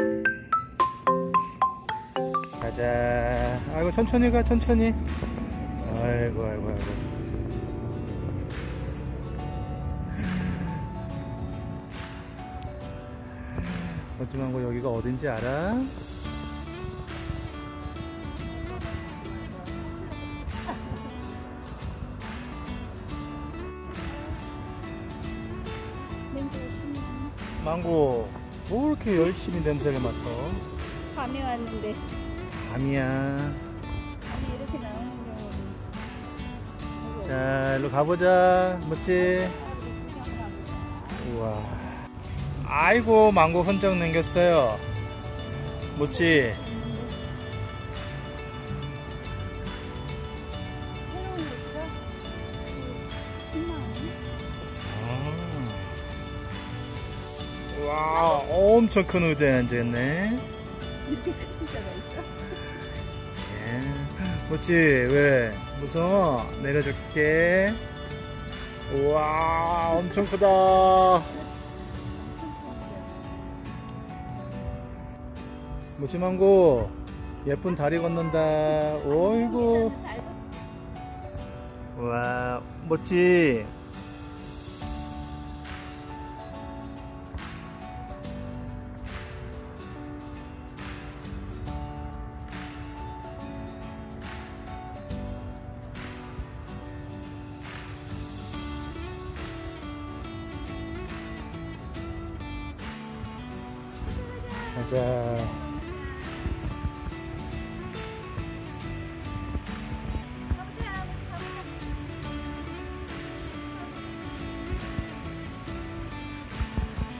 모찌망고. 가자. 아이고 천천히 가, 천천히. 아이고 아이고 아이고. 모찌망고 여기가 어딘지 알아? 냄새 열심히 맡아. 망고, 뭐 이렇게 열심히 냄새를 맡아? 밤에 왔는데. 밤이야. 밤에 이렇게 나오는 경우는. 자, 일로 가보자, 멋지. 우와. 아이고 망고 흔적 남겼어요. 모찌. 와, 엄청 큰 의자에 앉아있네. 이렇게 큰 의자가 있어? 모찌 왜 무서워? 내려줄게. 와, 엄청 크다. 모찌망고 예쁜 다리 건넌다. 어이구. 와, 멋지. 가자.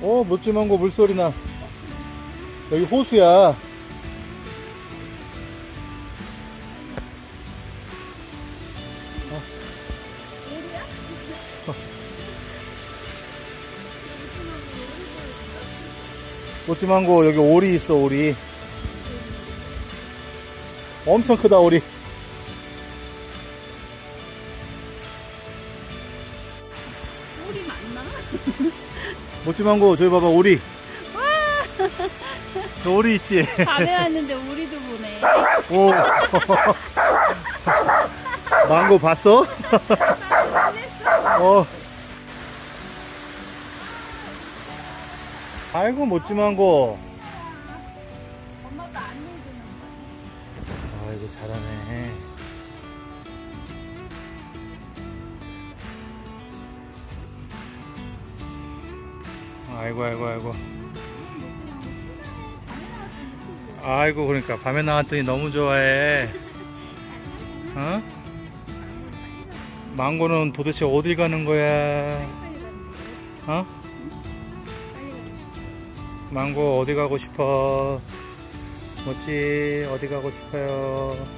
오, 모찌망고 물소리 나. 여기 호수야. 모찌망고 여기 오리 있어, 오리. 엄청 크다, 오리. 오리 맞나? 모찌망고 저기 봐봐, 오리. 와! 저 오리 있지? 밤에 왔는데 오리도 보네. 오. 망고 봤어? 어. 아이고 모찌망고. 엄마도 안 놀리는 거야. 아이고 잘하네. 아이고 아이고 아이고 아이고. 그러니까 밤에 나왔더니 너무 좋아해. 어? 망고는 도대체 어딜 가는 거야? 어? 망고 어디 가고 싶어? 모찌 어디 가고 싶어요?